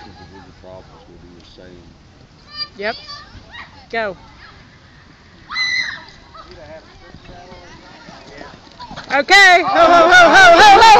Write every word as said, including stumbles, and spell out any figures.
answer to bigger problems will be the same. Yep. Go. Okay. Ho ho ho ho ho ho.